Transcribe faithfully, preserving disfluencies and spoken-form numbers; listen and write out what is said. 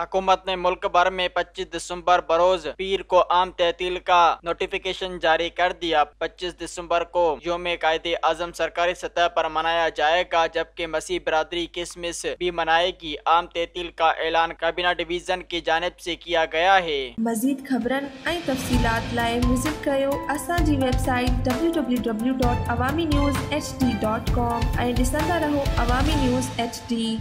हुकूमत ने मुल्क भर में पच्चीस दिसंबर बरोज पीर को आम तहतील का नोटिफिकेशन जारी कर दिया। पच्चीस दिसंबर को यौमे कायदे आजम सरकारी सतह पर मनाया जाएगा, जबकि मसीह बरादरी क्रिसमस भी मनाएगी। आम तहतील का ऐलान कैबिनेट डिवीजन की जानिब से किया गया है। मजीद खबरन ऐं तफसीलात लाए विजिट कयो असांजी website W W W dot Awami news H D dot com ऐं ॾिसंदा रहो अवामी न्यूज़ एच डी।